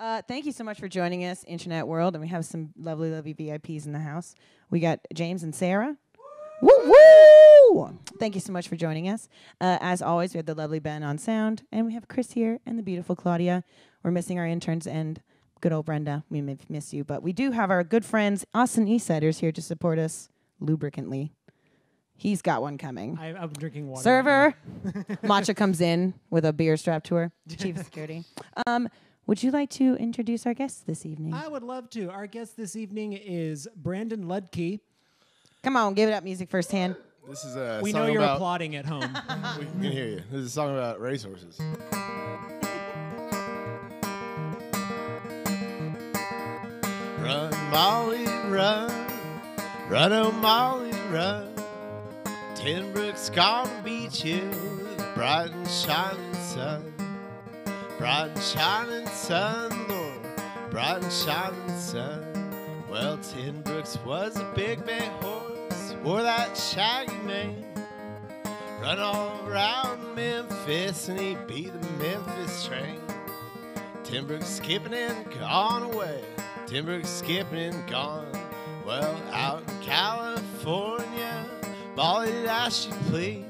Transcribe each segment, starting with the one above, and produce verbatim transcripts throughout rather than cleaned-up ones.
Uh, thank you so much for joining us, Internet World. And we have some lovely, lovely V I Ps in the house. We got James and Sarah. Woo woo! Thank you so much for joining us. Uh, as always, we have the lovely Ben on sound, and we have Chris here and the beautiful Claudia. We're missing our interns and good old Brenda. We miss you, but we do have our good friends Austin Eastsetters here to support us lubricantly. He's got one coming. I, I'm drinking water. Server, right. Matcha comes in with a beer strapped to her. Chief of Security. Um, would you like to introduce our guests this evening? I would love to. Our guest this evening is Brandon Luedtke. Come on, give it up, Music Firsthand. This is a we song know you're about applauding at home. We can hear you. This is a song about racehorses. Run, Molly, run. Run, oh, Molly, run. Ten Brooks, Garden Beach Hill, bright and shining sun. Bright and shining sun, Lord, bright and shining sun. Well, Ten Brooks was a big bay horse, wore that shaggy mane. Run all around Memphis and he beat the Memphis train. Ten Brooks skipping and gone away, Ten Brooks skipping and gone. Well, out in California, Molly did as she pleased.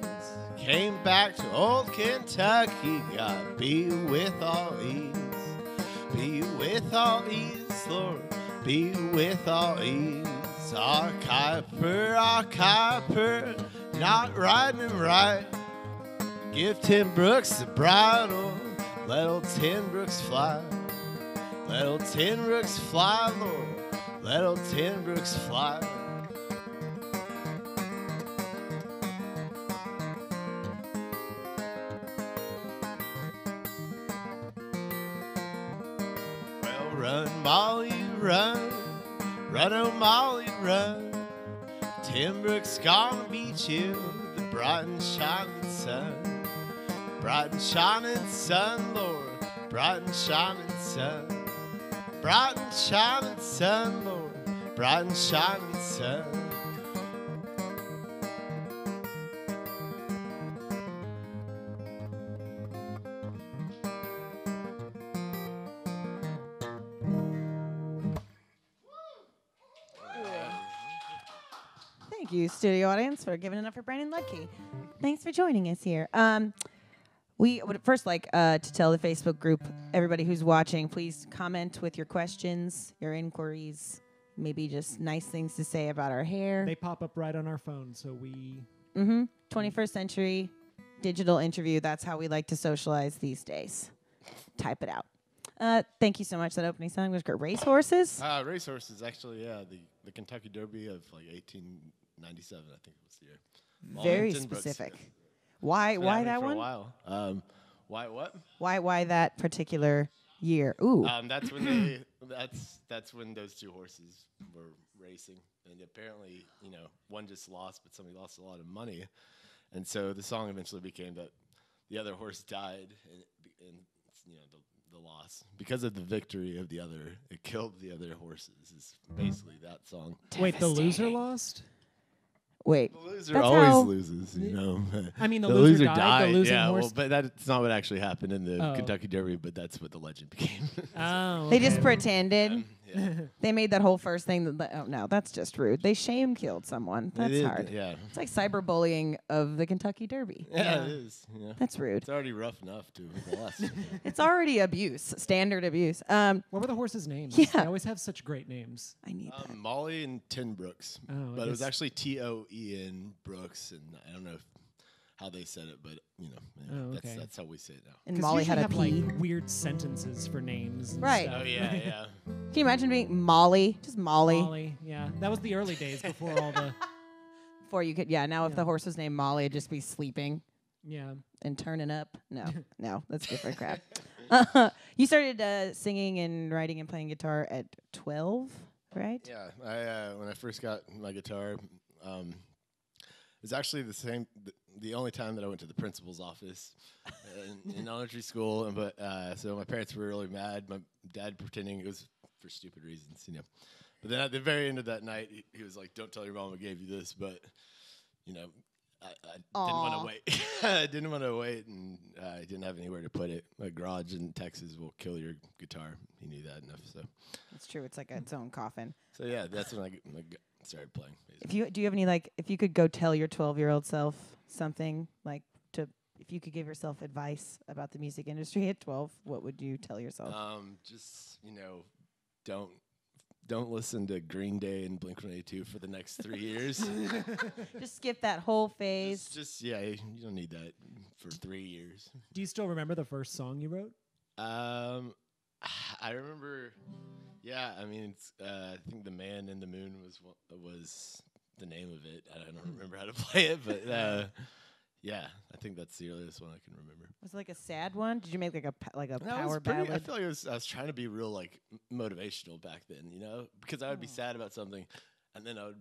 Came back to old Kentucky, got beat with all ease. Beat with all ease, Lord. Be with all ease, our Kuiper, our Kuiper, not riding him right. Give Ten Brooks the bridle, let old Ten Brooks fly. Let old Ten Brooks fly, Lord, let old Ten Brooks fly. Well, run, Molly, run, run, oh, Molly, run. Ten Brooks gonna beat you, the bright and shining sun. Bright and shining sun, Lord, bright and shining sun. Bright and shining sun, Lord, bright and shining sun. Thank you, studio audience, for giving it up for Brandon Luedtke. Thanks for joining us here. Um, we would first like uh, to tell the Facebook group, everybody who's watching, please comment with your questions, your inquiries, maybe just nice things to say about our hair. They pop up right on our phone, so we... Mm-hmm. twenty-first century digital interview. That's how we like to socialize these days. Type it out. Uh, thank you so much. That opening song was great. Racehorses? Uh, Racehorses, actually, yeah. The, the Kentucky Derby of, like, eighteen ninety-seven, I think it was the year. All very specific. Brooks, yeah. Why? Been why that for one? A while. Um, why what? Why? Why that particular year? Ooh. Um, that's when they. That's that's when those two horses were racing, and apparently, you know, one just lost, but somebody lost a lot of money, and so the song eventually became that the other horse died, and, and you know the, the loss because of the victory of the other, it killed the other horses. Is basically that song. Wait, the loser lost. Wait, the loser that's always how loses, you know. I mean, the, the loser, loser died. died. The losing yeah, horse well, but that's not what actually happened in the oh. Kentucky Derby, but that's what the legend became. Oh, okay. They just pretended. Um, yeah. They made that whole first thing. That, oh no, that's just rude. They shame killed someone. That's it is, hard. Yeah, it's like cyberbullying of the Kentucky Derby. Yeah, yeah. It is. Yeah. That's rude. It's already rough enough to lost. It's already abuse, standard abuse. Um, what were the horses' names? Yeah, they always have such great names. I need um, that. Molly and Ten Brooks, oh, but it was actually T O E. Ian Brooks, and I don't know if how they said it, but you know, yeah, oh, okay. that's that's how we say it now. And Molly had a P. Like weird sentences for names, and right? Stuff. Oh yeah, yeah. Can you imagine being Molly? Just Molly. Molly, yeah. That was the early days before all the. Before you could, yeah. Now yeah. if the horse was named Molly, it'd just be sleeping. Yeah. And turning up. No, no, that's different crap. Uh, you started uh, singing and writing and playing guitar at twelve, right? Yeah, I uh, when I first got my guitar. Um, It's actually the same, th the only time that I went to the principal's office in, in elementary school. And but uh, so my parents were really mad. My dad pretending it was for stupid reasons, you know. But then at the very end of that night, he, he was like, "Don't tell your mom I gave you this." But you know, I, I didn't want to wait. I didn't want to wait, and uh, I didn't have anywhere to put it. My garage in Texas will kill your guitar. He knew that enough, so. It's true. It's like its own coffin. So yeah, that's when I g- my g- started playing. Basically. If you do, you have any like, if you could go tell your twelve-year-old self something, like to, if you could give yourself advice about the music industry at twelve, what would you tell yourself? Um, just you know, don't. Don't listen to Green Day and Blink one eighty-two for the next three years. Just skip that whole phase. Just, just yeah, you don't need that for three years. Do you still remember the first song you wrote? Um, I remember. Yeah, I mean, it's, uh, I think "The Man in the Moon" was was the name of it. I don't remember how to play it, but uh, yeah, I think that's the earliest one I can remember. Was it like a sad one? Did you make like a pa- like a no, power pretty, ballad? I feel like it was, I was trying to be real like m- motivational back then, you know, because I would oh. be sad about something, and then I would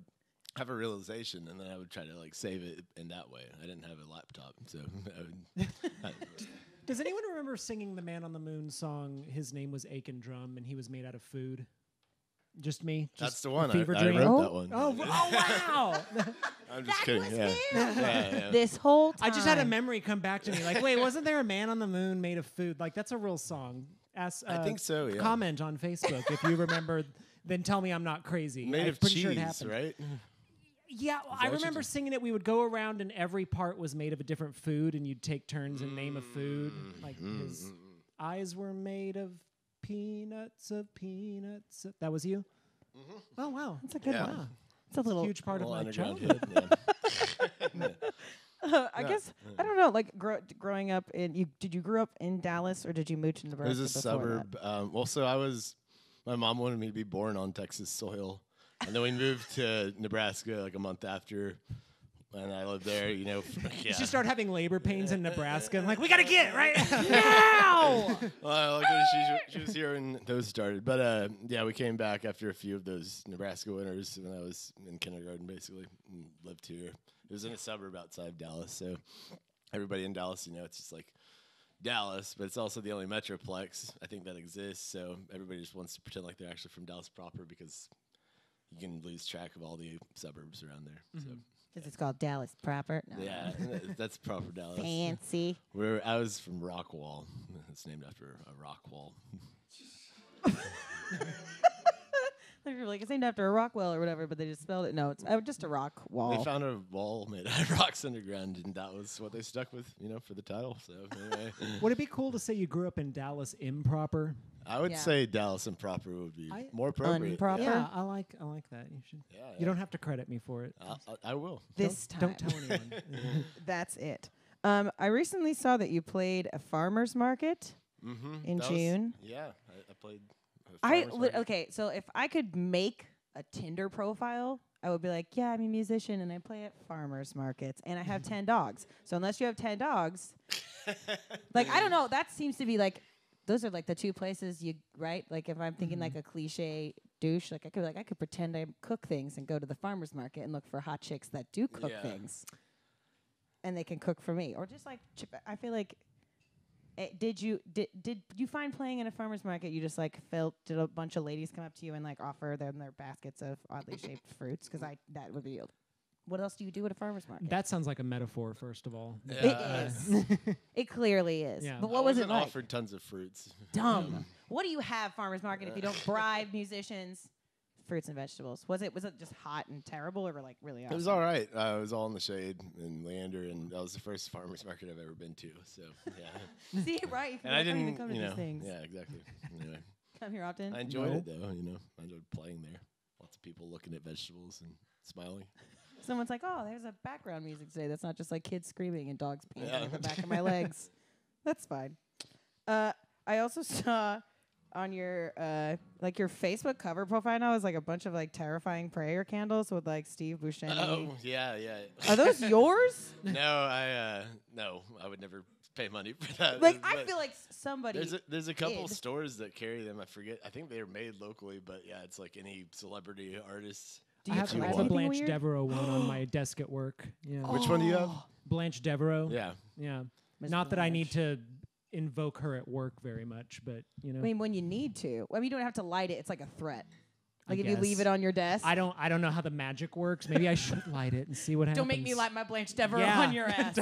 have a realization, and then I would try to like save it in that way. I didn't have a laptop, so I would. I would Does anyone remember singing the Man on the Moon song? His name was Aiken Drum, and he was made out of food. Just me. Just That's the one. I, I wrote oh. that one. Oh, oh wow. I'm just that kidding. Was yeah. yeah, yeah. This whole time. I just had a memory come back to me. Like, wait, wasn't there a man on the moon made of food? Like, that's a real song. Ask, uh, I think so, yeah. Comment on Facebook if you remember. Then tell me I'm not crazy. Made I'm of pretty cheese, sure it happened. Right? Yeah, well, I remember singing it. We would go around and every part was made of a different food, and you'd take turns and mm. name a food. Like, mm. his eyes were made of peanuts, of peanuts. Of that was you? Mm-hmm. Oh, wow. That's a good yeah. one. It's a little huge part of my childhood. yeah. uh, I no. guess I don't know. Like gro- growing up in, you did you grow up in Dallas or did you move to Nebraska? It was a suburb. Um, well, so I was. My mom wanted me to be born on Texas soil, and then we moved to Nebraska like a month after, and I lived there. You know, for, yeah. Did you start having labor pains in Nebraska? I'm like, we gotta get it right now. Well, like, she, she was here when those started, but uh, yeah, we came back after a few of those Nebraska winters when I was in kindergarten, basically, and lived here. It was in a suburb outside Dallas, so everybody in Dallas, you know, it's just like Dallas, but it's also the only metroplex I think that exists. So everybody just wants to pretend like they're actually from Dallas proper because you can lose track of all the suburbs around there. Mm-hmm. So. Because it's called Dallas proper. No. Yeah, that's proper Dallas. Fancy. We're, I was from Rockwall. It's named after a rock wall. They're like, it's named after a rock well or whatever, but they just spelled it. No, it's uh, just a rock wall. They found a wall made out of rocks underground, and that was what they stuck with, you know, for the title. So anyway. Would it be cool to say you grew up in Dallas improper? I would yeah. say Dallas improper would be I more appropriate. Improper. Yeah, I like I like that. You should. Yeah, yeah. You don't have to credit me for it. I, I, I will. This don't, time. Don't tell anyone. That's it. Um, I recently saw that you played a farmer's market mm-hmm. in that June. Was, yeah, I, I played. I li- okay, so if I could make a Tinder profile, I would be like, yeah, I'm a musician and I play at farmers markets and I have ten dogs. So unless you have ten dogs, like I don't know, that seems to be like those are like the two places you right. Like if I'm thinking mm-hmm. like a cliche douche, like I could like I could pretend I cook things and go to the farmers market and look for hot chicks that do cook yeah. things, and they can cook for me or just like chip- I feel like. Uh, did you did did you find playing in a farmer's market you just like felt did a bunch of ladies come up to you and like offer them their baskets of oddly shaped fruits? Because I that would be. What else do you do at a farmer's market? That sounds like a metaphor, first of all. Yeah. It is. It clearly is. Yeah. But what I was it like? Offered tons of fruits. Dumb. What do you have farmer's market if you don't bribe musicians? Fruits and vegetables. Was it was it just hot and terrible, or like really? Awesome? It was all right. Uh, it was all in the shade in Leander, and that was the first farmers market I've ever been to. So yeah. See right, you can and I didn't even come you know, to these things. Yeah, exactly. Anyway. Come here often. I enjoyed no. it though. You know, I enjoyed playing there. Lots of people looking at vegetables and smiling. Someone's like, "Oh, there's a background music today. That's not just like kids screaming and dogs peeing yeah. out the back of my legs." That's fine. Uh, I also saw. On your uh, like your Facebook cover profile now is like a bunch of like terrifying prayer candles with like Steve Buscemi. Oh yeah, yeah. Are those yours? No, I uh, no, I would never pay money for that. Like I feel like somebody. There's a, there's a couple did. stores that carry them. I forget. I think they're made locally, but yeah, it's like any celebrity artist. Do you I have, you I have a Blanche Devereaux one on my desk at work. Yeah. Oh. Which one do you have? Blanche Devereaux. Yeah, yeah. Miz Not Blanche. That I need to. Invoke her at work very much, but you know. I mean, when you need to, I mean, you don't have to light it. It's like a threat. Like I if guess. you leave it on your desk. I don't I don't know how the magic works. Maybe I should light it and see what happens. Don't make me light my Blanche Devereaux yeah. on your ass.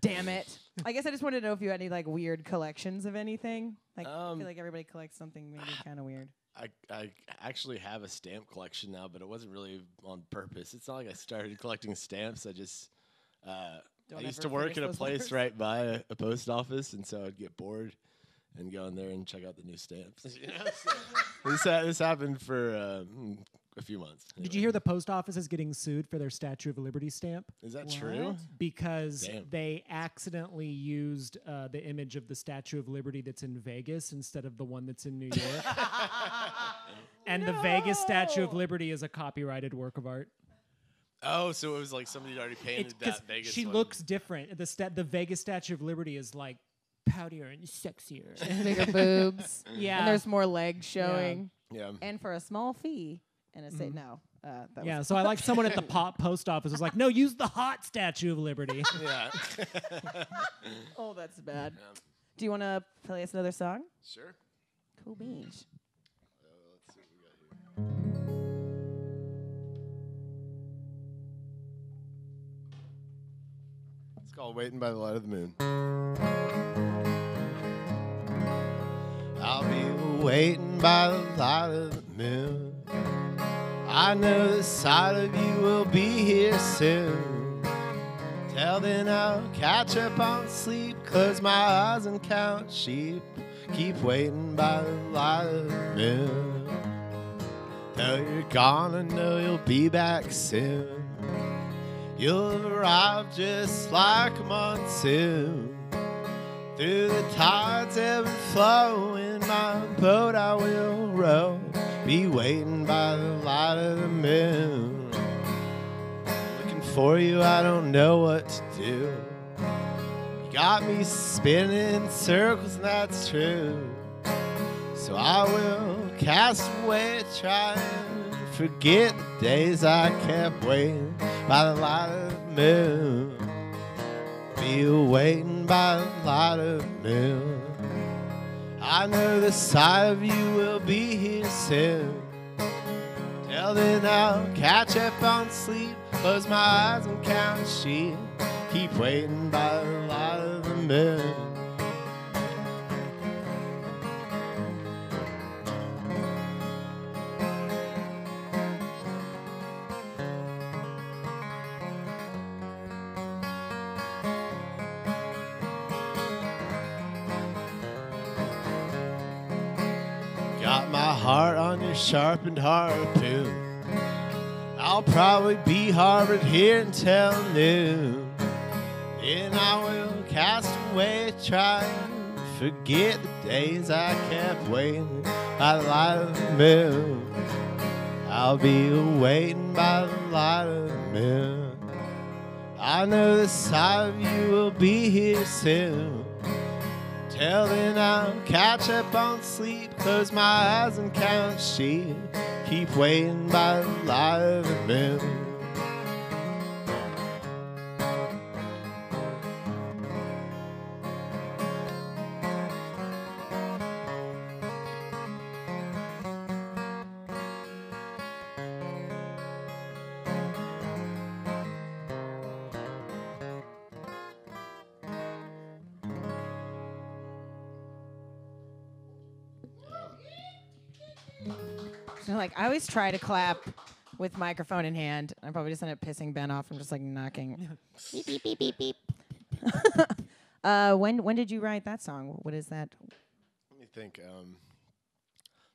Damn it. I guess I just wanted to know if you had any like weird collections of anything. Like um, I feel like everybody collects something maybe kind of weird. I, I actually have a stamp collection now, but it wasn't really on purpose. It's not like I started collecting stamps. I just uh, I used to work at a place letters. right by a, a post office, and so I'd get bored and go in there and check out the new stamps. You know, so this, ha this happened for um, a few months. Anyway. Did you hear the post office is getting sued for their Statue of Liberty stamp? Is that what? true? Because Damn. they accidentally used uh, the image of the Statue of Liberty that's in Vegas instead of the one that's in New York. And no. the Vegas Statue of Liberty is a copyrighted work of art. Oh, so it was like somebody had already painted that Vegas She one. looks different. The, sta the Vegas Statue of Liberty is like powdier and sexier. And bigger boobs. Yeah. And there's more legs showing. Yeah. yeah. And for a small fee. And I say, mm. no. Uh, that yeah, was so I like someone at the pop post office was like, no, use the hot Statue of Liberty. Yeah. Oh, that's bad. Yeah. Do you want to play us another song? Sure. Cool beans. Uh, let's see what we got here. It's called Waiting by the Light of the Moon. I'll be waiting by the light of the moon. I know the sight of you will be here soon. Till then I'll catch up on sleep, close my eyes and count sheep. Keep waiting by the light of the moon. Though you're gone, I know you'll be back soon. You'll arrive just like a monsoon. Through the tides ebb and flow, in my boat I will row. Be waiting by the light of the moon. Looking for you, I don't know what to do. You got me spinning in circles, and that's true. So I will cast away, trying to forget the days I kept waiting by the light of the moon. Be waiting by the light of the moon. I know the sight of you will be here soon. Till then I'll catch up on sleep, close my eyes and count sheep. Keep waiting by the light of the moon. Heart on your sharpened harpoon. I'll probably be harbored here until noon. Then I will cast away, try and forget the days I kept waiting by the light of the moon. I'll be waiting by the light of the moon. I know the sight of you will be here soon. Till then I'll catch up on sleep, close my eyes and count sheep. Keep waiting by the light of the moon. Like I always try to clap with microphone in hand. I probably just end up pissing Ben off. I'm just like knocking. Beep beep beep beep beep. uh, when when did you write that song? What is that? Let me think. Um,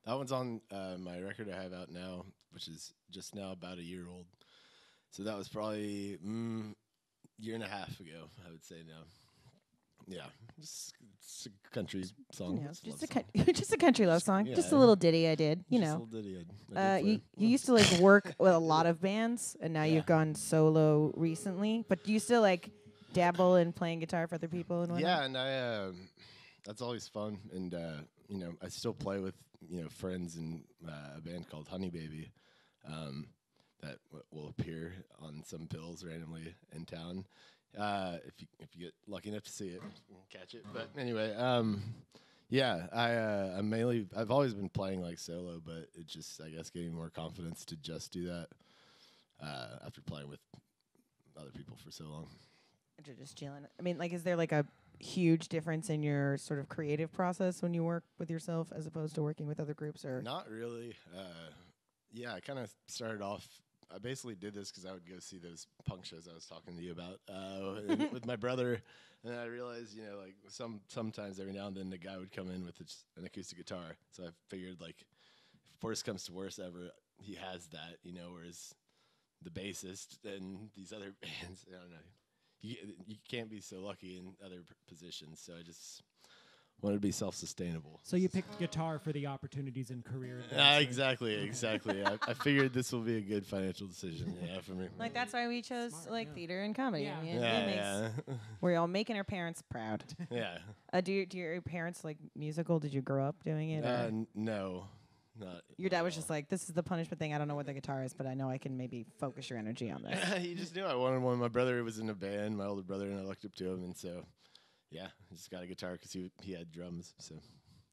that one's on uh, my record I have out now, which is just now about a year old. So that was probably mm, year and a half ago, I would say now. Yeah, just, it's a country song. You know, just, a song. Co just a country love song. Yeah, just a little ditty I did, you just know. A little ditty I, I uh, you, you used to like work with a lot of bands, and now yeah. you've gone solo recently. But do you still like dabble in playing guitar for other people and whatnot? Yeah, and I uh, that's always fun. And uh, you know, I still play with you know friends in uh, a band called Honey Baby, um, that w will appear on some bills randomly in town. Uh, if you if you get lucky enough to see it, catch it. But anyway, um, Yeah, I uh, I mainly I've always been playing like solo, but it just I guess gave me more confidence to just do that uh, after playing with other people for so long. You're just chilling. I mean, like, is there like a huge difference in your sort of creative process when you work with yourself as opposed to working with other groups? Or not really. Uh, yeah, I kind of started off. I basically did this because I would go see those punk shows I was talking to you about uh, with my brother, and I realized, you know, like some sometimes every now and then the guy would come in with a, an acoustic guitar. So I figured, like, if worst comes to worst, ever he has that, you know, whereas the bassist and these other bands, I don't know. You, you can't be so lucky in other p positions, so I just wanted to be self-sustainable. So you picked guitar for the opportunities in career. Uh, exactly, exactly. I, I figured this will be a good financial decision, yeah, for me. Like, that's why we chose, Smart, like, yeah. theater and comedy. Yeah. I mean, yeah, yeah. Makes, we're all making our parents proud. Yeah. Uh, do, you, do your parents, like, musical? Did you grow up doing it? Uh, n no. Not Your dad was all. just like, this is the punishment thing. I don't know what the guitar is, but I know I can maybe focus your energy on this. He just knew I wanted one. My brother was in a band, my older brother, and I looked up to him. And so, yeah, I just got a guitar because he, he had drums. So,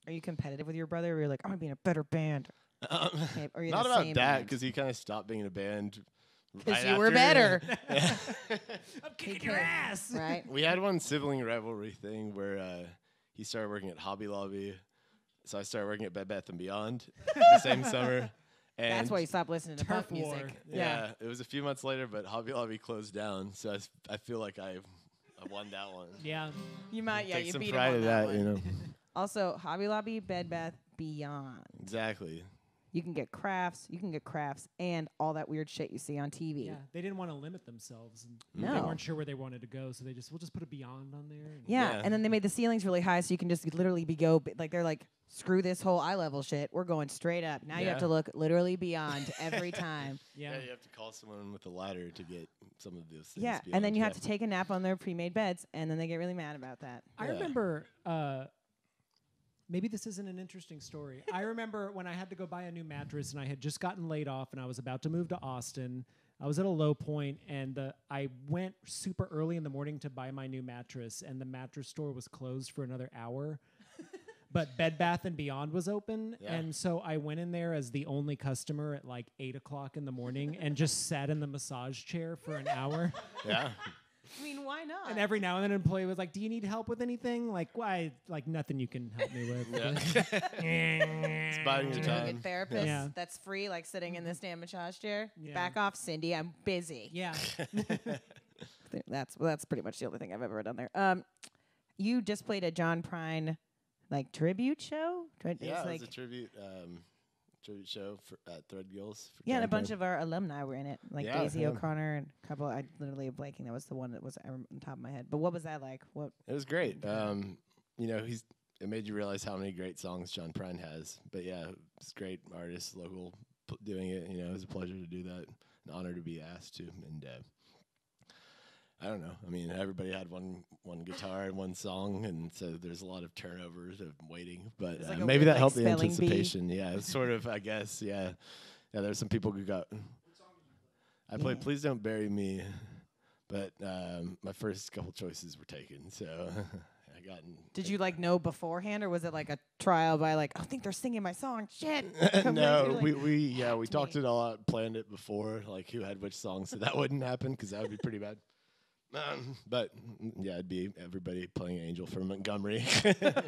are you competitive with your brother? Or you're like, I'm going to be in a better band. Um, okay, or not about that, because he kind of stopped being in a band. Because right you were better. I'm kicking your ass. Right? We had one sibling rivalry thing where uh, he started working at Hobby Lobby. So I started working at Bed Bath and Beyond the same summer. And that's why you stopped listening to pop music. Yeah, yeah, it was a few months later, but Hobby Lobby closed down. So I, s I feel like I, I won that one. Yeah, you might. Yeah, Take you some beat pride him on that, that you know. Also, Hobby Lobby, Bed Bath Beyond. Exactly. You can get crafts. You can get crafts and all that weird shit you see on T V. Yeah, they didn't want to limit themselves. And no. They weren't sure where they wanted to go, so they just, we'll just put a Beyond on there. And yeah, yeah, and then they made the ceilings really high, so you can just literally be go, like, they're like, screw this whole eye level shit. We're going straight up. Now yeah. you have to look literally beyond every time. Yeah. yeah, you have to call someone with a ladder to get some of those things. Yeah, beyond. And then you yeah. have to take a nap on their pre-made beds, and then they get really mad about that. I yeah. remember... Uh, Maybe this isn't an interesting story. I remember when I had to go buy a new mattress and I had just gotten laid off and I was about to move to Austin. I was at a low point and the, I went super early in the morning to buy my new mattress and the mattress store was closed for another hour. But Bed Bath and Beyond was open, yeah. and so I went in there as the only customer at like eight o'clock in the morning and just sat in the massage chair for an hour. Yeah. I mean, why not? And every now and then an employee was like, do you need help with anything? Like, why? Like, nothing you can help me with. It's biding your time. You get therapist yeah. that's free, like sitting in this damn massage chair. Yeah. Back off, Cindy. I'm busy. Yeah. that's well, that's pretty much the only thing I've ever done there. Um, you just played a John Prine, like, tribute show? Tri yeah, it was like a tribute um, tribute show for uh, Threadgills. For yeah, and a bunch of our alumni were in it, like yeah, Daisy um, O'Connor and a couple. I literally am blanking. That was the one that was on top of my head. But what was that like? What it was great. Um, you know, he's it made you realize how many great songs John Prine has. But yeah, it's great artists, local, p doing it. You know, it was a pleasure to do that, an honor to be asked to, and uh, I don't know. I mean, everybody had one one guitar and one song, and so there's a lot of turnovers of waiting, but uh, like maybe that like helped the anticipation. Bee. Yeah, sort of, I guess. Yeah, yeah. There's some people who got. I played yeah. "Please Don't Bury Me," but um, my first couple choices were taken, so I got. Did you like know beforehand, or was it like a trial by like, oh, I think they're singing my song? Shit. No, we like we yeah we talked me. it all out, planned it before, like who had which song, so that wouldn't happen because that would be pretty bad. Um, but yeah, it'd be everybody playing Angel from Montgomery. yeah.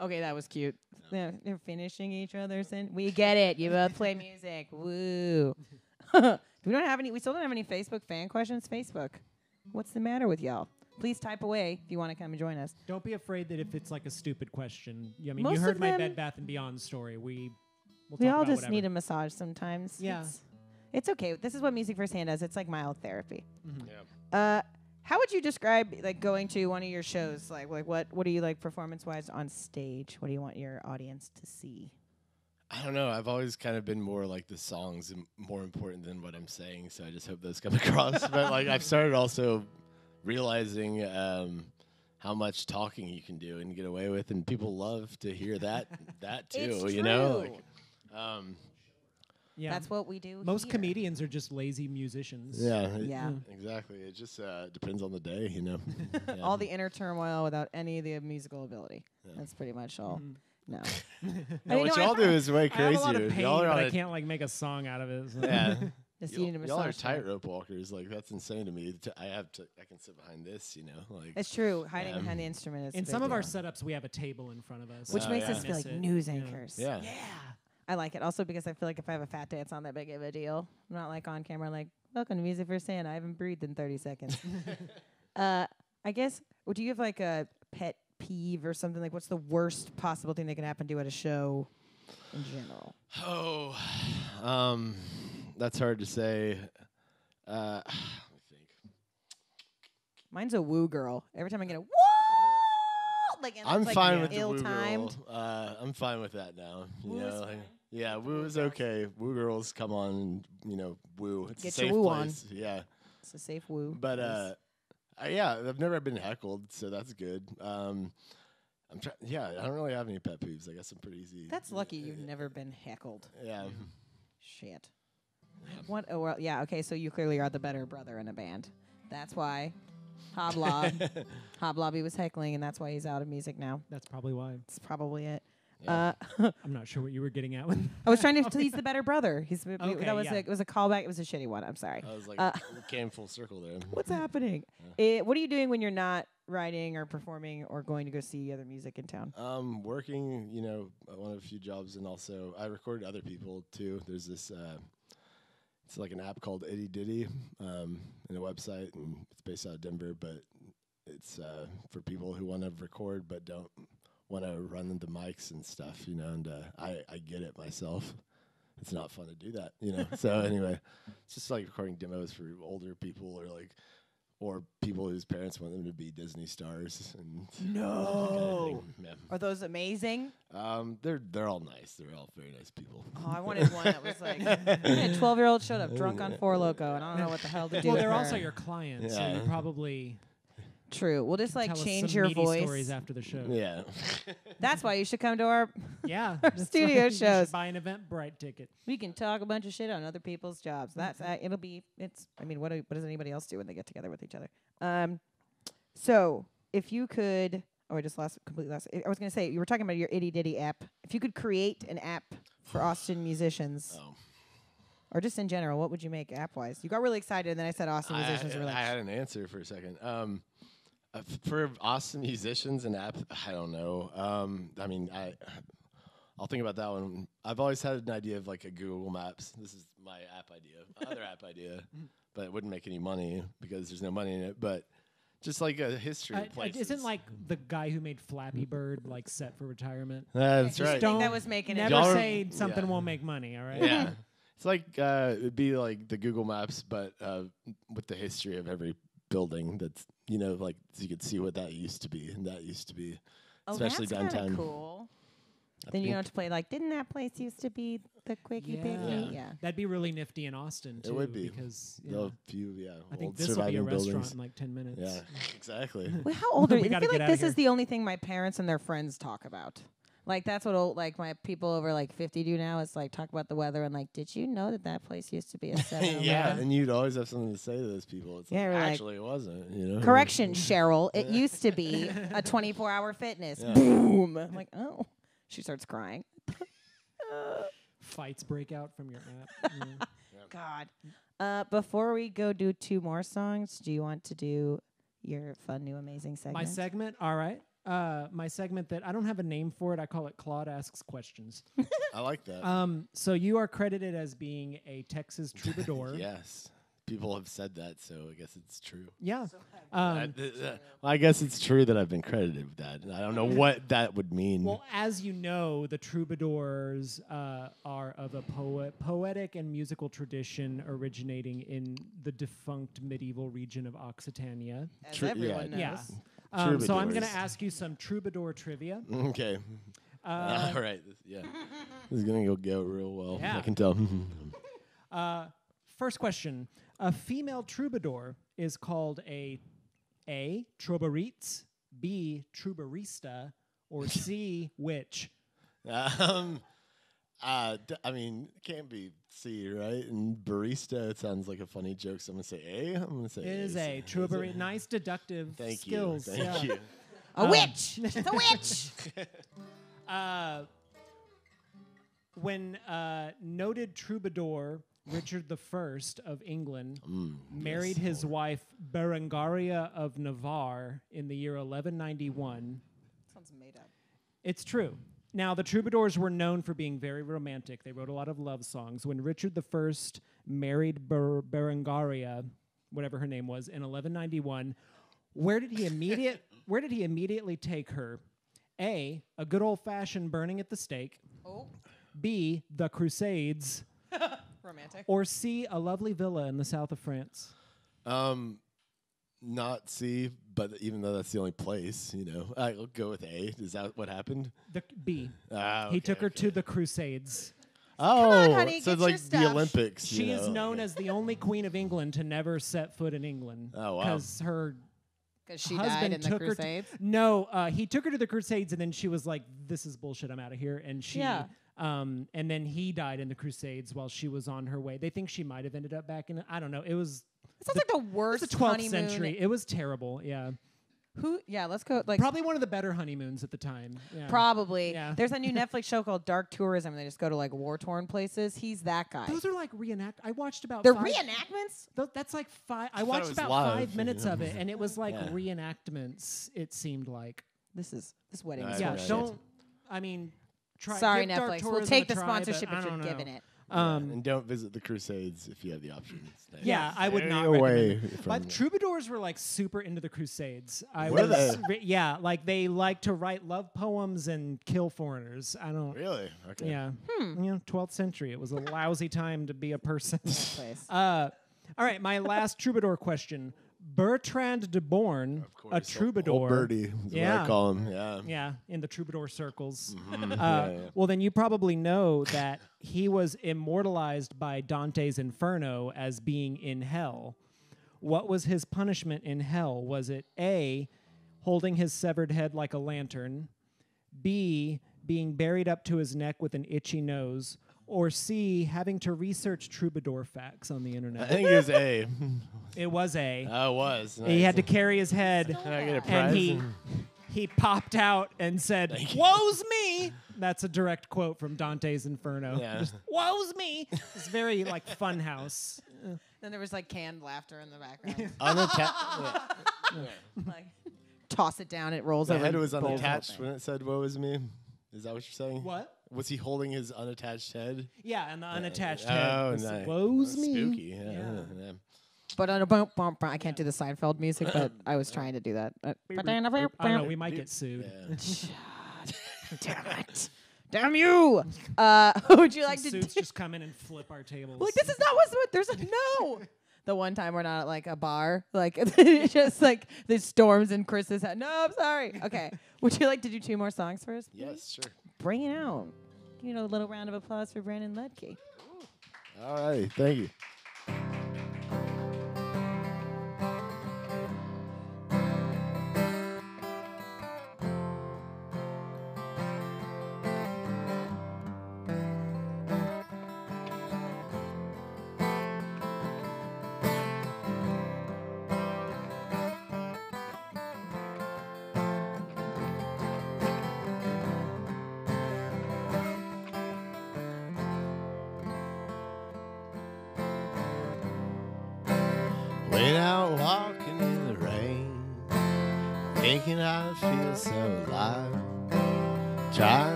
Okay, that was cute. Yeah. They're finishing each other's sentence. We get it. You both play music. Woo. we don't have any. We still don't have any Facebook fan questions. Facebook, what's the matter with y'all? Please type away if you want to come and join us. Don't be afraid that if it's like a stupid question. I mean, Most you heard my Bed Bath and Beyond story. We we'll we talk all about just whatever. need a massage sometimes. Yeah, it's, it's okay. This is what Music Firsthand does. It's like mild therapy. Mm-hmm. Yeah. Uh. How would you describe like going to one of your shows? Like, like what what do you like performance wise on stage? What do you want your audience to see? I don't know. I've always kind of been more like the songs and more important than what I'm saying. So I just hope those come across. But like I've started also realizing um, how much talking you can do and get away with, and people love to hear that that too. It's you true. know. Like, um, Yeah. That's what we do. Most here. comedians are just lazy musicians. Yeah. Yeah. It, exactly. It just uh, depends on the day, you know. Yeah. All the inner turmoil without any of the musical ability. Yeah. That's pretty much all. Mm. No. no, I mean, what no, y'all do is way crazier. I have a lot of pain, but I can't like make a song out of it. So. Yeah. Y'all are tightrope walkers. Like, that's insane to me. T I have to. I can sit behind this, you know. Like, it's true. Hiding um, behind the instrument is. In some of deal. our setups, we have a table in front of us, which uh, makes yeah. us feel like it. news anchors. Yeah. yeah. Yeah. I like it also because I feel like if I have a fat dance on that big of a deal, I'm not like on camera. Like, welcome to Music Firsthand. I haven't breathed in thirty seconds. uh, I guess. Well, do you have like a pet peeve or something? Like, what's the worst possible thing that can happen to you at a show, in general? Oh. Um. That's hard to say. Uh, let me think. Mine's a woo girl. Every time I get a woo, like and I'm fine like with the woo girl. Uh, I'm fine with that now. Woo you know, like, yeah, woo is okay. Woo girls, come on, you know, woo. It's get a safe your woo place. On. Yeah, it's a safe woo. But uh, uh, yeah, I've never been heckled, so that's good. Um, I'm trying. Yeah, I don't really have any pet peeves. I guess I'm pretty easy. That's lucky. You've uh, never been heckled. Yeah. Shit. What a world. Yeah, okay, so you clearly are the better brother in a band. That's why Hoblob Hoblobby was heckling, and that's why he's out of music now. That's probably why. That's probably it. Yeah. Uh, I'm not sure what you were getting at with I was trying to please the better brother. He's okay, that was yeah. a, it was a callback. It was a shitty one. I'm sorry. I was like, uh, we came full circle there. What's happening? Yeah. It, what are you doing when you're not writing or performing or going to go see other music in town? Um, working, you know, one of a few jobs, and also I recorded other people too. There's this... Uh, It's like an app called Itty Ditty, um, and a website, and it's based out of Denver, but it's uh, for people who want to record but don't want to run the mics and stuff, you know, and uh, I, I get it myself. It's not fun to do that, you know, so anyway, it's just like recording demos for older people or like, or people whose parents want them to be Disney stars. And no. Kind of yeah. Are those amazing? Um, they're they're all nice. They're all very nice people. Oh, I wanted one that was like, a twelve-year-old showed up drunk on Four Loko, and I don't know what the hell to do. Well, they're her. also your clients, yeah. so you probably... True. We'll just like change your voice. Stories after the show. Yeah. That's why you should come to our yeah our studio shows. Buy an Eventbrite ticket. We can talk a bunch of shit on other people's jobs. That's uh, it'll be it's. I mean, what do, what does anybody else do when they get together with each other? Um, so if you could, oh, I just lost completely lost. I was gonna say you were talking about your Itty Ditty app. If you could create an app for Austin musicians. Oh. Or just in general, what would you make app wise? You got really excited, and then I said Austin musicians. I, were like, I had an answer for a second. Um. Uh, for Austin musicians and app, I don't know. Um, I mean, I, I'll think about that one. I've always had an idea of like a Google Maps. This is my app idea, other app idea, but it wouldn't make any money because there's no money in it. But just like a history uh, of places. Isn't like the guy who made Flappy Bird like set for retirement? Uh, that's right. Don't think that was making it. Never say something yeah. won't make money. All right. Yeah, it's like uh, it'd be like the Google Maps, but uh, with the history of every building that's. You know, like so you could see what that used to be, and that used to be, oh, especially that's downtown. Cool. I then you don't have to play like, didn't that place used to be the Quickie yeah. Piggy? Yeah. yeah, that'd be really nifty in Austin too. It would be because yeah. a few, yeah. I think this will be a buildings. restaurant in like ten minutes. Yeah, exactly. Well, how old are you? I feel like this here. is the only thing my parents and their friends talk about. Like that's what old like my people over like fifty do now. It's like talk about the weather and like, did you know that that place used to be a seven eleven? Yeah, and you'd always have something to say to those people. It's yeah, like, actually, like, it wasn't. You know. Correction, Cheryl. It used to be a twenty-four hour fitness. Yeah. Boom. I'm like, oh, she starts crying. Fights break out from your app. Yeah. God. Uh, before we go do two more songs, do you want to do your fun new amazing segment? My segment. All right. Uh, my segment that I don't have a name for it. I call it Claude Asks Questions. I like that. Um, so you are credited as being a Texas troubadour. Yes. People have said that, so I guess it's true. Yeah. So um, I, th th I guess it's true that I've been credited with that. I don't know what that would mean. Well, as you know, the troubadours uh, are of a poet, poetic and musical tradition originating in the defunct medieval region of Occitania. As Tr everyone yeah. knows. Yeah. Um, so I'm going to ask you some troubadour trivia. Okay. Uh, All right. This, yeah. This is going to go real well. Yeah. I can tell. uh, first question. A female troubadour is called a, A, troubadourette, B, troubadourista, or C, witch? Um, Uh, d- I mean, it can't be C, right? And barista, it sounds like a funny joke. So I'm going to say A. I'm going to say A. It is A. True barista. Nice deductive Thank skills. You. Thank yeah. you. A um, witch. It's a witch. uh, when uh, noted troubadour Richard the First of England mm, married yes, his Lord. wife Berengaria of Navarre in the year eleven ninety-one. Sounds made up. It's true. Now, the troubadours were known for being very romantic. They wrote a lot of love songs. When Richard the First married Ber- Berengaria, whatever her name was, in eleven ninety-one, where did he immediate where did he immediately take her? A, a good old-fashioned burning at the stake. Oh. B, the Crusades. Romantic. Or C, a lovely villa in the south of France. Um Not C, but even though that's the only place, you know, I'll go with A. Is that what happened? The B. Ah, okay, he took her okay. to the Crusades. Oh, Come on, honey, so it's like stuff. the Olympics. She you know? is known as the only queen of England to never set foot in England. Oh, wow. Because her Cause she husband died in took the Crusades? Her to, no, uh, he took her to the Crusades, and then she was like, this is bullshit, I'm out of here. And she... Yeah. Um, and then he died in the Crusades while she was on her way. They think she might have ended up back in... I don't know. It was... It sounds the, like the worst It was the twelfth honeymoon. century. It was terrible, yeah. Who? Yeah, let's go... Like Probably one of the better honeymoons at the time. Yeah. Probably. Yeah. There's a new Netflix show called Dark Tourism. They just go to, like, war-torn places. He's that guy. Those are, like, reenact... I watched about They're five... reenactments? Th- that's, like, five... I, I watched about live, five minutes know. of it, and it was, like, yeah. reenactments, it seemed like. This is... This wedding no, is Yeah, don't... I mean... Try, Sorry, Netflix. We'll take the try, sponsorship if you're know. giving it. Um, yeah, and don't visit the Crusades if you have the option. Yeah, I would not recommend it. But troubadours were like super into the Crusades. I were was, they? Yeah, like they like to write love poems and kill foreigners. I don't. Really? Okay. Yeah. Hmm. You know, twelfth century. It was a lousy time to be a person. uh, all right, my last troubadour question. Bertrand de Born, a troubadour. Old Birdie is yeah. what I call him. Yeah, yeah, in the troubadour circles. Mm-hmm. uh, yeah, yeah. Well, then you probably know that he was immortalized by Dante's Inferno as being in hell. What was his punishment in hell? Was it A, holding his severed head like a lantern, B, being buried up to his neck with an itchy nose, or C, having to research troubadour facts on the internet? I think it was A. It was A. Oh, it was. Nice. He had to carry his head, Can I get a prize? and he he popped out and said, "Woe's me." That's a direct quote from Dante's Inferno. Yeah. Just, "Woe's me." It's very like funhouse. Then there was like canned laughter in the background. Unatta- yeah. Yeah. Like, toss it down, it rolls the over. The head was unattached when it said, "Woe's me." Is that what you're saying? What? Was he holding his unattached head? Yeah, and the yeah. unattached oh, head. Oh, nice. Woe's me. Spooky. Yeah. yeah. yeah. But on a bump, bump, I can't do the Seinfeld music, but I was trying to do that. I don't know. We might get sued. Yeah. Damn it. Damn you. Uh, would you like Some to suits d- just come in and flip our tables? Like, this is not what's what. There's a no. The one time we're not at like a bar, like just like the storms in Chris's head. No, I'm sorry. Okay. Would you like to do two more songs first? Yes, sure. Bring it out. You know, a little round of applause for Brandon Luedtke. All righty. Thank you.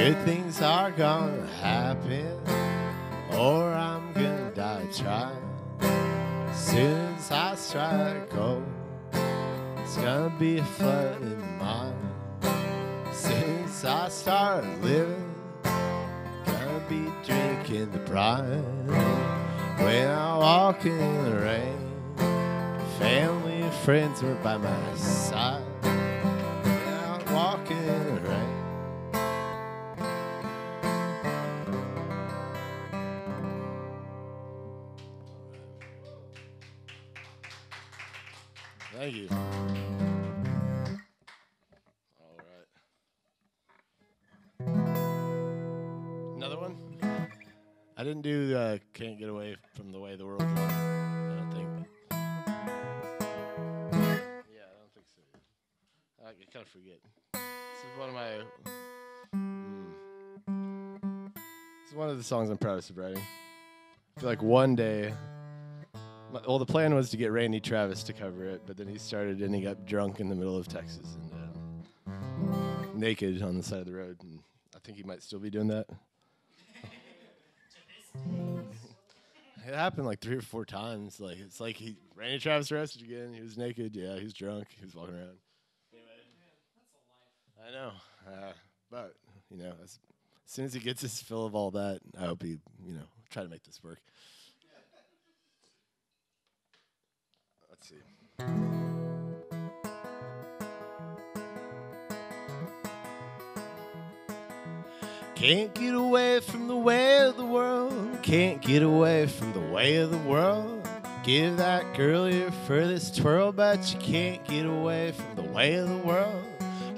Good things are gonna happen, or I'm gonna die trying. Soon as I strike gold, it's gonna be a flood in the mind. Soon as I start living, gonna be drinking the brine. When I walk in the rain, family and friends were by my side. When I walk in the rain. Thank you. All right. Another one? I didn't do uh, Can't Get Away from the Way the World Went, I don't think. Yeah, I don't think so. I kind of forget. This is one of my... Mm, this is one of the songs I'm proudest of writing. I feel like one day... Well, the plan was to get Randy Travis to cover it, but then he started ending up drunk in the middle of Texas and um, naked on the side of the road. And I think he might still be doing that. It happened like three or four times. Like it's like he Randy Travis arrested again. He was naked. Yeah, he was drunk. He was walking around. Anyway, that's a life. I know, uh, but you know, as soon as he gets his fill of all that, I hope he, you know, try to make this work. See. Can't get away from the way of the world. Can't get away from the way of the world. Give that girl your furthest twirl, but you can't get away from the way of the world.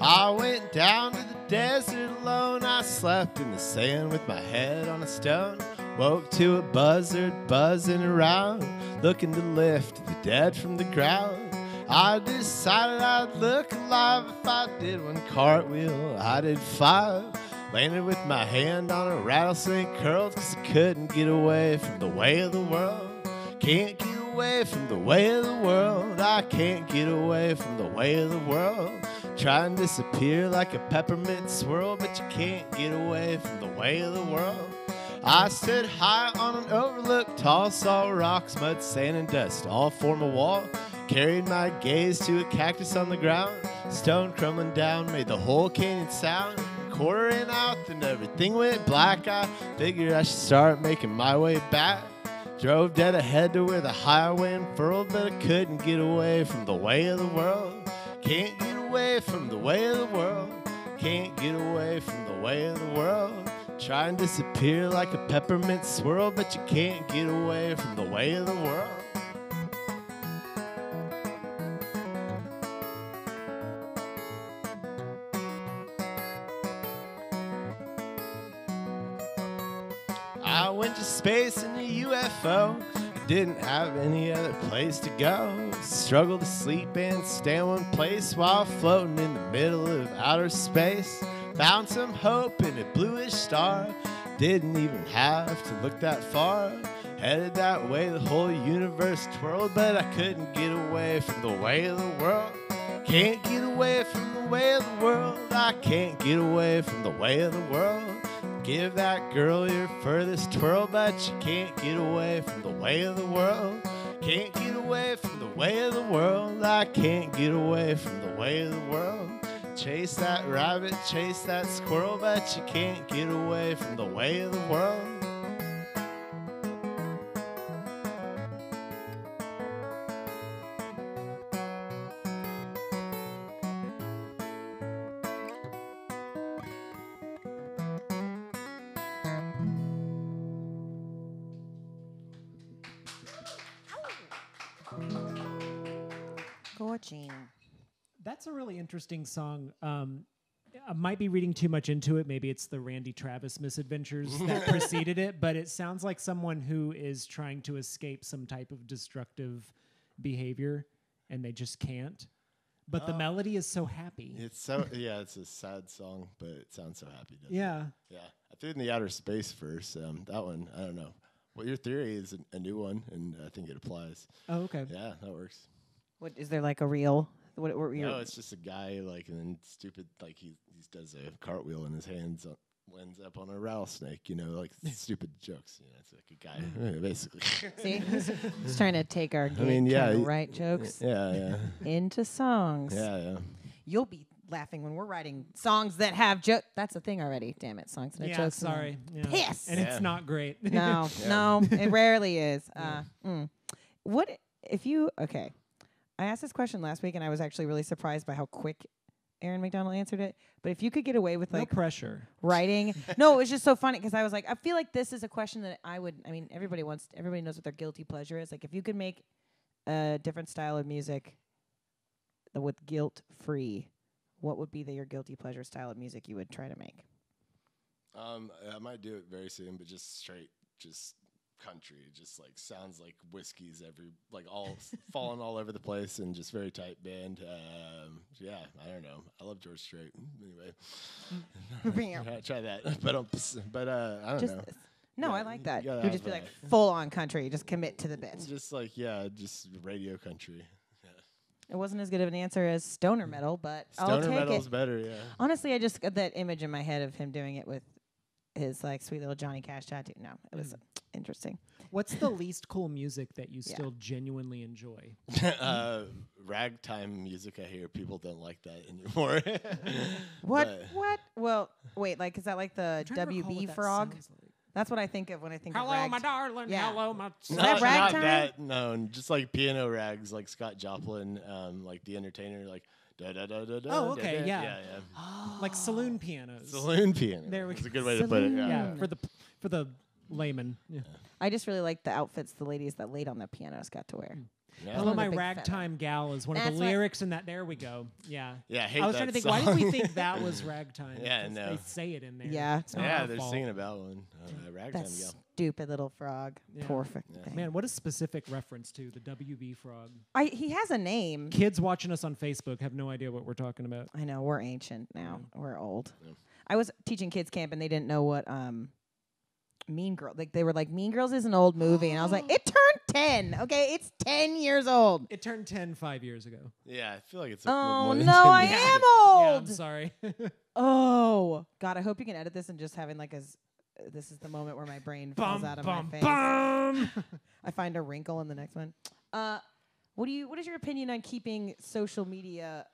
I went down to the desert alone. I slept in the sand with my head on a stone. Woke to a buzzard buzzing around, looking to lift the dead from the ground. I decided I'd look alive if I did one cartwheel. I did five. Landed with my hand on a rattlesnake curled, cause I couldn't get away from the way of the world. Can't get away from the way of the world. I can't get away from the way of the world. Try and disappear like a peppermint swirl, but you can't get away from the way of the world. I stood high on an overlook, tall saw rocks, mud, sand, and dust, all form a wall. Carried my gaze to a cactus on the ground, stone crumbling down, made the whole canyon sound. Quartering out, then everything went black. I figured I should start making my way back. Drove dead ahead to where the highway unfurled, but I couldn't get away from the way of the world. Can't get away from the way of the world. Can't get away from the way of the world. Try and disappear like a peppermint swirl, but you can't get away from the way of the world. I went to space in a U F O. I didn't have any other place to go. Struggled to sleep and stay in one place while floating in the middle of outer space. Found some hope in a bluish star. Didn't even have to look that far. Headed that way, the whole universe twirled, but I couldn't get away from the way of the world. Can't get away from the way of the world. I can't get away from the way of the world. Give that girl your furthest twirl, but you can't get away from the way of the world. Can't get away from the way of the world. I can't get away from the way of the world. Chase that rabbit, chase that squirrel, but you can't get away from the way of the world. Gorging. That's a really interesting song. Um, I might be reading too much into it. Maybe it's the Randy Travis misadventures that preceded it, but it sounds like someone who is trying to escape some type of destructive behavior, and they just can't. But oh. The melody is so happy. It's so yeah, it's a sad song, but it sounds so happy, doesn't yeah. it? Yeah. I threw in the outer space first. Um, that one, I don't know. Well, your theory is a, a new one, and I think it applies. Oh, okay. Yeah, that works. What, is there like a real... What, what no, it's just a guy like and then stupid like he he does a cartwheel in his hands on ends up on a rattlesnake, you know, like stupid jokes. You know, it's like a guy, basically. See, he's, he's trying to take our I mean, yeah, write jokes yeah, yeah. into songs. Yeah, yeah. You'll be laughing when we're writing songs that have jokes. That's a thing already. Damn it, songs that yeah, have jokes. Sorry. Yeah, sorry. Piss. And yeah. it's not great. No, yeah. no, it rarely is. Uh, yeah. mm. What if you? Okay, I asked this question last week, and I was actually really surprised by how quick Aaron McDonald answered it. But if you could get away with no like pressure writing, no, it was just so funny because I was like, I feel like this is a question that I would. I mean, everybody wants. Everybody knows what their guilty pleasure is. Like, if you could make a different style of music with guilt-free, what would be the, your guilty pleasure style of music you would try to make? Um, I might do it very soon, but just straight, just country. Just like sounds like whiskeys every, like all falling all over the place, and just very tight band. Um, yeah, I don't know. I love George Strait. Anyway, I try that, but um, but uh, I don't just know. No, yeah, I like that. You, you just be like that. Full on country. Just commit to the bit. Just like yeah, just radio country. It wasn't as good of an answer as stoner metal, but stoner I'll take it. Stoner metal's better, yeah. Honestly, I just got that image in my head of him doing it with his like sweet little Johnny Cash tattoo. No, it mm. was uh, interesting. What's the least cool music that you yeah. still genuinely enjoy? uh, ragtime music, I hear people don't like that anymore. what? But what? Well, wait, like is that like the W B Frog? That's what I think of when I think hello, of hello, my darling. Yeah. Hello, my... Is that ragtime? Not that, no. Just like piano rags, like Scott Joplin, um, like The Entertainer, like... Da-da-da-da-da. Oh, okay, da, yeah. yeah, yeah. Oh. Like saloon pianos. Saloon pianos. There we go. That's a good way saloon. to put it. Yeah, yeah. For, the p for the layman. Yeah. I just really like the outfits the ladies that laid on the pianos got to wear. Mm. Yeah. Hello, My Ragtime Gal is one That's of the lyrics in that. There we go. Yeah. Yeah. I, hate I was that trying to think, song. Why did we think that was ragtime? Yeah, no. They say it in there. Yeah. It's not yeah, they're fault. singing about one. Uh, ragtime Gal. Stupid little frog. Yeah. Perfect. Yeah. Man, what a specific reference to the W B Frog. I, he has a name. Kids watching us on Facebook have no idea what we're talking about. I know. We're ancient now. Yeah. We're old. Yeah. I was teaching kids camp and they didn't know what um, Mean Girls. Like they were like, Mean Girls is an old movie, and I was like, it turned ten. Okay, it's ten years old. It turned ten five years ago. Yeah, I feel like it's. Oh no, I am old. Yeah, I'm sorry. Oh God, I hope you can edit this and just having like a. Uh, this is the moment where my brain falls bum, out of bum, my face. Bum. I find a wrinkle in the next one. Uh, what do you? What is your opinion on keeping social media?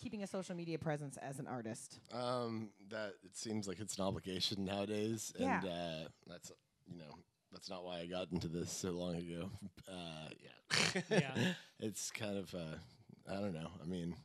Keeping a social media presence as an artist. Um, that it seems like it's an obligation nowadays, yeah. and uh, that's you know. That's not why I got into this so long ago. Uh, yeah. yeah. It's kind of, uh, I don't know. I mean,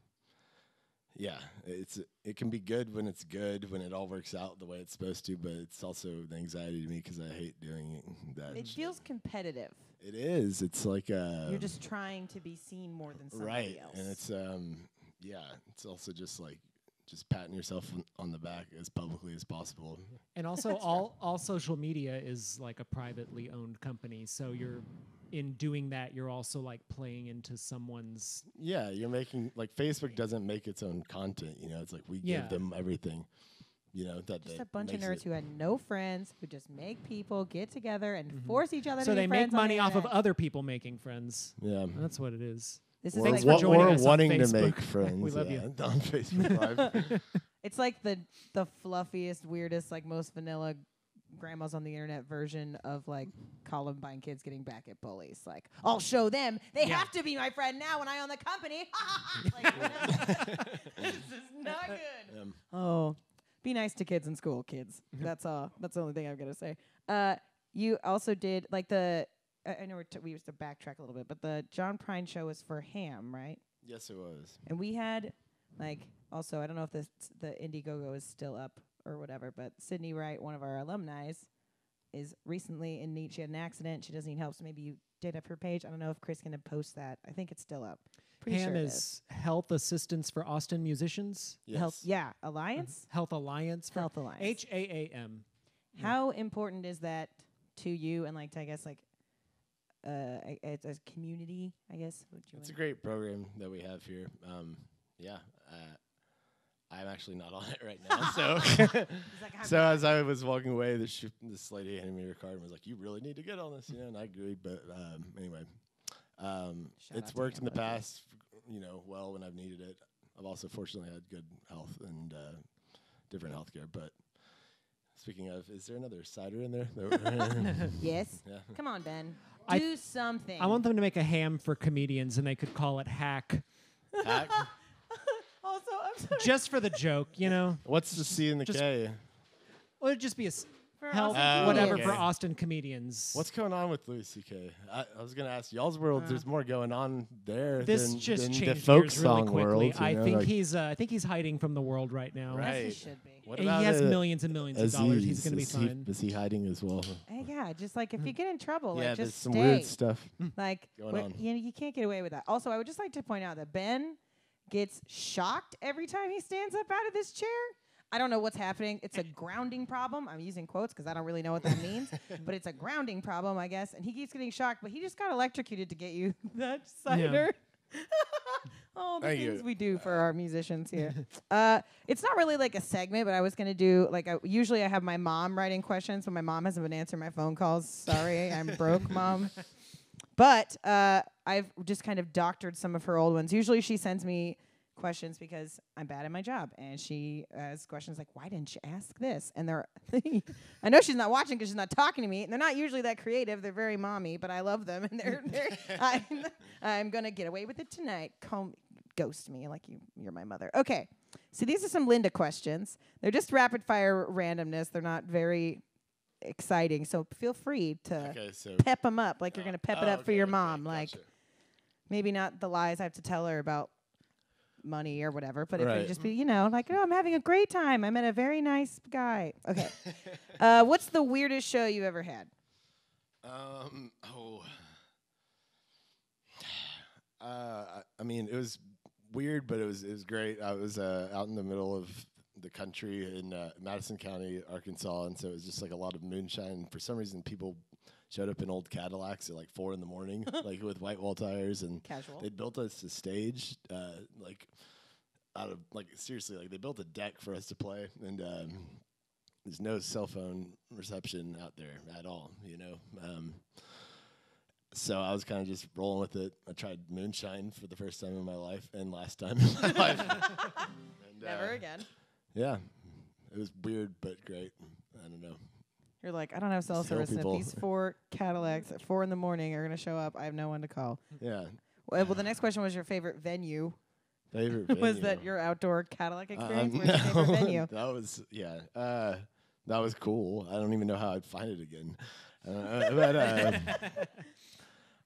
yeah, it's it can be good when it's good, when it all works out the way it's supposed to, but it's also an anxiety to me because I hate doing that. It feels competitive. It is. It's like a... You're just trying to be seen more than somebody right. else. Right, and it's, um, yeah, it's also just like, just patting yourself on the back as publicly as possible. And also all, all social media is like a privately owned company. So you're in doing that, you're also like playing into someone's. Yeah. You're making like Facebook doesn't make its own content. You know, it's like we yeah. give them everything, you know, that just a bunch of nerds who had no friends who just make people get together and mm-hmm. force each other. So to they make money off of other people making friends. Yeah. That's what it is. This or is like or wanting to make friends. We love yeah, you on Facebook Live. It's like the the fluffiest, weirdest, like most vanilla grandmas on the internet version of like Columbine kids getting back at bullies. Like, I'll show them. They yeah. have to be my friend now when I own the company. Like, this is not good. Um. Oh, be nice to kids in school, kids. That's all. That's the only thing I'm gonna say. Uh, you also did like the. I know we're t we used to backtrack a little bit, but the John Prine show was for Ham, right? Yes, it was. And we had, like, also, I don't know if this, the Indiegogo is still up or whatever, but Sydney Wright, one of our alumni, is recently in need. She had an accident. She doesn't need help, so maybe you did up her page. I don't know if Chris can post that. I think it's still up. Pretty Ham sure is, is Health Assistance for Austin Musicians. Yes. Health, yeah, Alliance? Uh, Health Alliance. For Health Alliance. H A A M. How yeah. important is that to you and, like, to, I guess, like, Uh, it's a community, I guess. Would you it's a great program that we have here. Um, yeah, uh, I'm actually not on it right now. So, like, so as I was walking away, this sh this lady handed me her card and was like, "You really need to get on this," you know. And I agreed, but um, anyway, um, it's worked in the past, you know, well when I've needed it. I've also fortunately had good health and uh, different healthcare, but. Speaking of, is there another cider in there? Yes. Yeah. Come on, Ben. I Do something. I want them to make a ham for comedians, and they could call it hack. Hack? Also, I'm sorry. Just for the joke, you know? What's the C and the just, K? Well, it'd just be a... Help, uh, whatever okay. for Austin comedians. What's going on with Louis C K? I, I was gonna ask y'all's world. Uh, there's more going on there. This than, just than changed the folk song really quickly. World, I know, think like he's. Uh, I think he's hiding from the world right now. Right. As he should be. What about he has uh, millions and millions Aziz, of dollars. He's gonna be is fine. He, is he hiding as well? Uh, yeah, just like if you get in trouble, yeah, like just there's some stay. Weird stuff. Like going on. You, know, you can't get away with that. Also, I would just like to point out that Ben gets shocked every time he stands up out of this chair. I don't know what's happening. It's a grounding problem. I'm using quotes because I don't really know what that means. But it's a grounding problem, I guess. And he keeps getting shocked, but he just got electrocuted to get you that cider. Yeah. All the Thank things you. We do for our musicians here. uh, it's not really like a segment, but I was going to do, like, I, usually I have my mom writing questions, but my mom hasn't been answering my phone calls. Sorry, I'm broke, Mom. But uh, I've just kind of doctored some of her old ones. Usually she sends me questions because I'm bad at my job, and she has questions like, why didn't you ask this? And they're I know she's not watching because she's not talking to me, and they're not usually that creative. They're very mommy, but I love them, and they're, they're I'm, I'm gonna get away with it tonight. Come ghost me like you you're my mother. Okay, so these are some Linda questions. They're just rapid fire randomness. They're not very exciting, so feel free to okay, so pep them up like uh, you're gonna pep uh, it up okay, for your okay, mom gotcha. Like maybe not the lies I have to tell her about money or whatever, but right. It would just be, you know, like, oh, I'm having a great time. I met a very nice guy. Okay. uh, what's the weirdest show you ever had? Um, oh. Uh, I mean, it was weird, but it was it was great. I was uh, out in the middle of the country in uh, Madison County, Arkansas, and so it was just like a lot of moonshine. For some reason, people showed up in old Cadillacs at like four in the morning, like with white wall tires, and casual. They built us a stage, uh, like out of like seriously, like they built a deck for us to play, and um, there's no cell phone reception out there at all, you know. Um, so I was kind of just rolling with it. I tried moonshine for the first time in my life and last time in my life. And, never uh, again. Yeah, it was weird but great. I don't know. You're like, I don't have cell service. If these four Cadillacs at four in the morning are going to show up, I have no one to call. Yeah. Well, well the next question was your favorite venue. Favorite venue? Was that your outdoor Cadillac experience? Um, no. Your favorite venue? That was, yeah. Uh, that was cool. I don't even know how I'd find it again. I don't know. But, uh,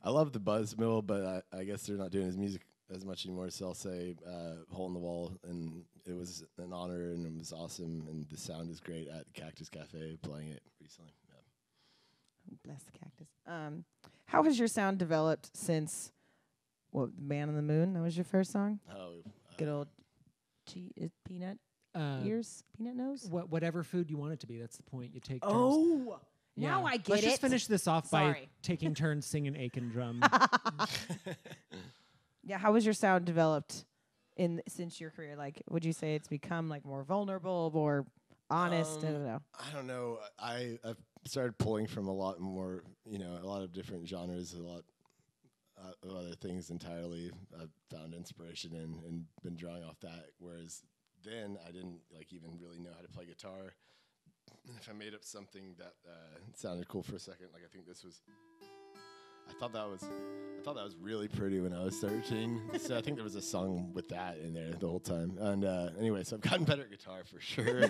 I love the Buzz Mill, but I, I guess they're not doing his music as much anymore, so I'll say uh, Hole in the Wall, and it was an honor, and it was awesome, and the sound is great at Cactus Cafe, playing it recently. Yeah. Bless the Cactus. Um, how has your sound developed since, what, Man on the Moon? That was your first song? Oh. Uh, Good old G uh, peanut uh, ears, peanut nose? Wh whatever food you want it to be, that's the point. You take oh. turns. Yeah. Now I get Let's it. Let's just finish this off Sorry. by taking turns singing Aiken Drum. Yeah, how has your sound developed in since your career? Like, would you say it's become like more vulnerable, more honest? Um, I don't know. I don't know. I I've started pulling from a lot more, you know, a lot of different genres, a lot uh, of other things entirely. I've found inspiration in and been drawing off that. Whereas then I didn't like even really know how to play guitar. If I made up something that uh, sounded cool for a second, like I think this was. I thought that was, I thought that was really pretty when I was thirteen. So I think there was a song with that in there the whole time. And uh, anyway, so I've gotten better at guitar for sure.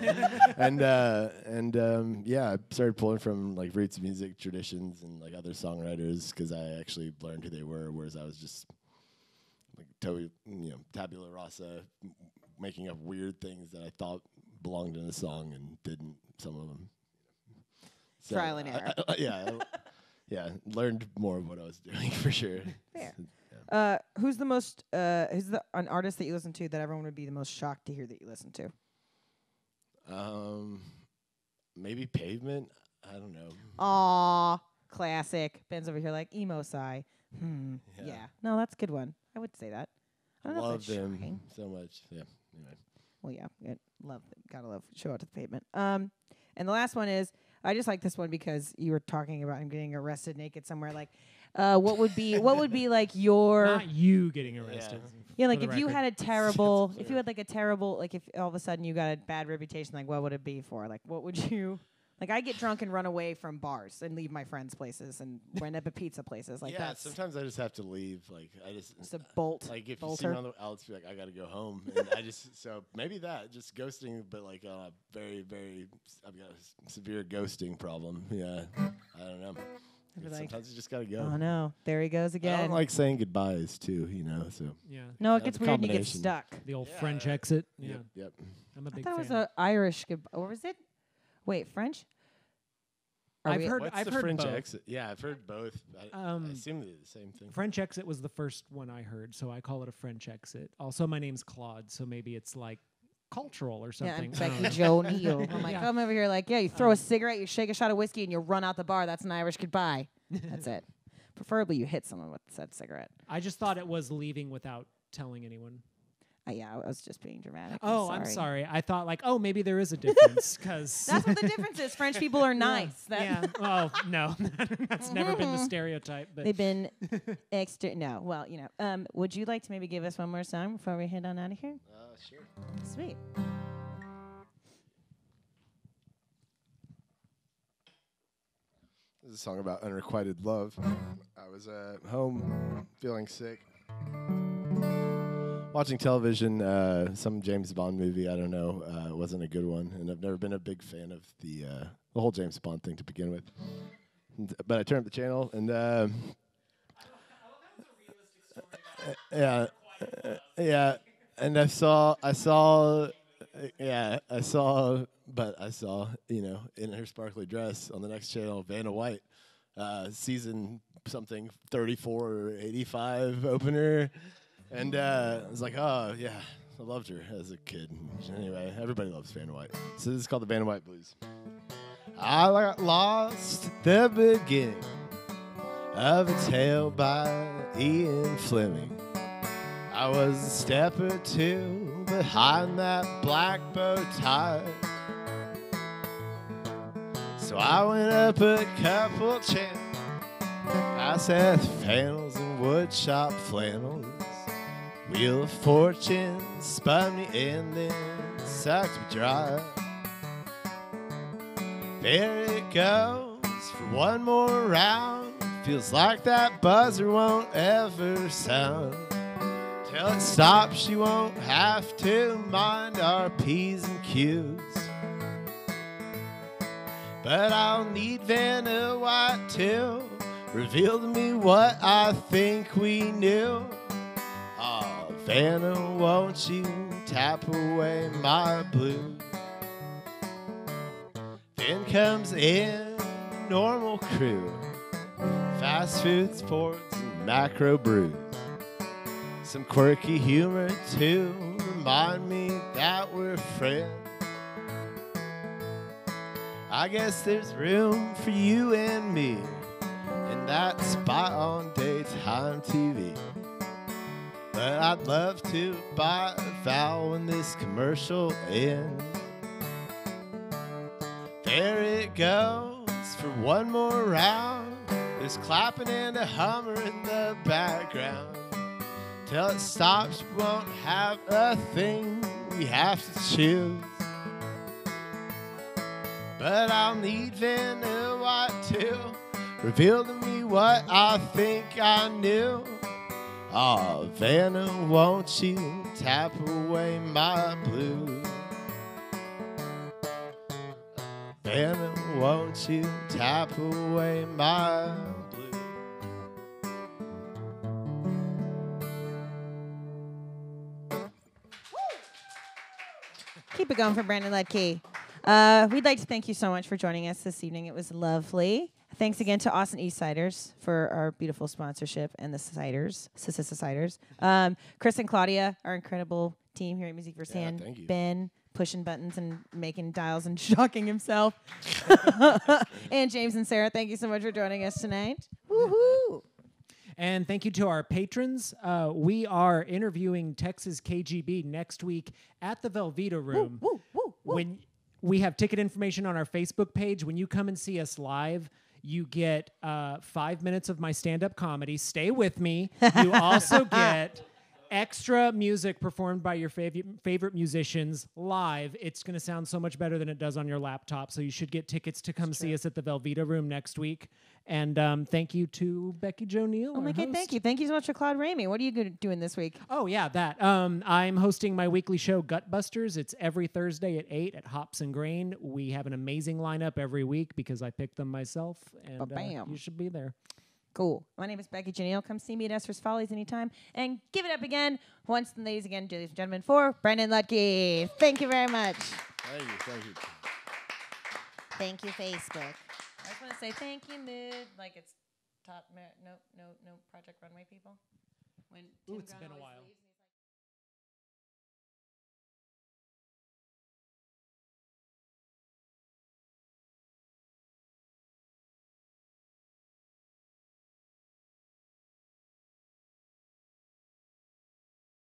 and uh, and um, yeah, I started pulling from like roots music traditions and like other songwriters because I actually learned who they were, whereas I was just like you know tabula rasa, m making up weird things that I thought belonged in a song and didn't. Some of them. So Trial and error. I, I, yeah. Yeah, learned more of what I was doing for sure. Fair. Yeah. Uh, who's the most? Uh, who's the an artist that you listen to that everyone would be the most shocked to hear that you listen to? Um, maybe Pavement. I don't know. Aw, classic. Ben's over here like emo sigh. Hmm. Yeah. yeah. No, that's a good one. I would say that. I don't love know them shocking. so much. Yeah. Anyway. Well, yeah. Good. Love them. Gotta love. Show out to the Pavement. Um, and the last one is. I just like this one because you were talking about him getting arrested naked somewhere. Like, uh, what would be what would be like your not you getting arrested? Yeah, yeah like if record. you had a terrible, if you had like a terrible, like if all of a sudden you got a bad reputation, like what would it be for? Like, what would you Like, I get drunk and run away from bars and leave my friends' places and run up at pizza places. Like, yeah, sometimes I just have to leave. Like, I just, just a bolt. Like, if bolter. you see me on the, I'll just be like, I gotta go home. And I just, so maybe that, just ghosting, but like uh, very, very, I've got a severe ghosting problem. Yeah, I don't know. Like, sometimes you just gotta go. Oh no, there he goes again. I don't like saying goodbyes too, you know. So yeah, no, it gets weird. You get stuck. The old yeah. French exit. Yeah, yep. yep. I'm a big I thought fan. That was an Irish goodbye. Or was it? Wait, French? Are I've heard. What's I've the heard French both. Exit. Yeah, I've heard both. I, um, I assume they're the same thing. French exit was the first one I heard, so I call it a French exit. Also, my name's Claude, so maybe it's like cultural or something. Yeah, I'm BeckiJo Neill. I'm like, yeah. Come over here, like, yeah, you throw um, a cigarette, you shake a shot of whiskey, and you run out the bar. That's an Irish goodbye. That's it. Preferably, you hit someone with said cigarette. I just thought it was leaving without telling anyone. Uh, yeah, I was just being dramatic. Oh, I'm sorry. I'm sorry. I thought like, oh, maybe there is a difference because that's what the difference is. French people are nice. Yeah. That yeah. Oh no, that's never mm-hmm. been the stereotype. But they've been extra. No, well, you know. Um, would you like to maybe give us one more song before we head on out of here? Uh, sure. Sweet. This is a song about unrequited love. I was at uh, home feeling sick. Watching television, uh, some James Bond movie, I don't know, uh, wasn't a good one. And I've never been a big fan of the uh, the whole James Bond thing to begin with. And, but I turned up the channel, and... Uh, yeah, uh, yeah, and I saw, I saw, uh, yeah, I saw, but I saw, you know, in her sparkly dress on the next channel, Vanna White, uh, season something, thirty-four or eighty-five opener. And uh, I was like, oh, yeah, I loved her as a kid. Anyway, everybody loves Vanna White. So this is called the Vanna White Blues. I got lost at the beginning of a tale by Ian Fleming. I was a step or two behind that black bow tie. So I went up a couple channels. I sat flannels and woodshop flannels. Wheel of Fortune spun me and then sucked me dry. There it goes for one more round. Feels like that buzzer won't ever sound. Till it stops, she won't have to mind our P's and Q's. But I'll need Vanna White to reveal to me what I think we knew. Oh, Vanna, won't you tap away my blues? Then comes in normal crew, fast food, sports, and macro brews. Some quirky humor to remind me that we're friends. I guess there's room for you and me in that spot on daytime T V. But I'd love to buy a vowel when this commercial ends. There it goes for one more round. There's clapping and a hummer in the background. Till it stops, we won't have a thing we have to choose. But I'll need Vanna White to reveal to me what I think I knew. Aw, oh, Vanna, won't you tap away my blues? Vanna, won't you tap away my blues? Keep it going for Brandon Luedtke. Uh, we'd like to thank you so much for joining us this evening. It was lovely. Thanks again to Austin Eastsetters for our beautiful sponsorship and the Siders, Siders. Um, Chris and Claudia, our incredible team here at Music Firsthand. Yeah, thank you. Ben, pushing buttons and making dials and shocking himself. And James and Sarah, thank you so much for joining us tonight. Woohoo! And thank you to our patrons. Uh, we are interviewing Texas K G B next week at the Velveeta Room. Woo, woo, woo, woo. When we have ticket information on our Facebook page. When you come and see us live, you get uh, five minutes of my stand-up comedy. Stay with me. You also get extra music performed by your fav- favorite musicians live. It's going to sound so much better than it does on your laptop. So you should get tickets to come see us at the Velveeta Room next week. And um, thank you to BeckiJo Neill. Oh my God, thank you. Thank you so much to Claude Ramey. What are you doing this week? Oh, yeah, that. Um, I'm hosting my weekly show, Gut Busters. It's every Thursday at eight at Hops and Grain. We have an amazing lineup every week because I pick them myself. And uh, you should be there. Cool. My name is BeckiJo Neill. Come see me at Esther's Follies anytime. And give it up again, once and ladies again, ladies and gentlemen, for Brandon Luedtke. Thank you very much. Thank you, thank you. Thank you, Facebook. I just want to say thank you, Mood. Like it's top, no, no, no Project Runway people. When Ooh, it's been a while.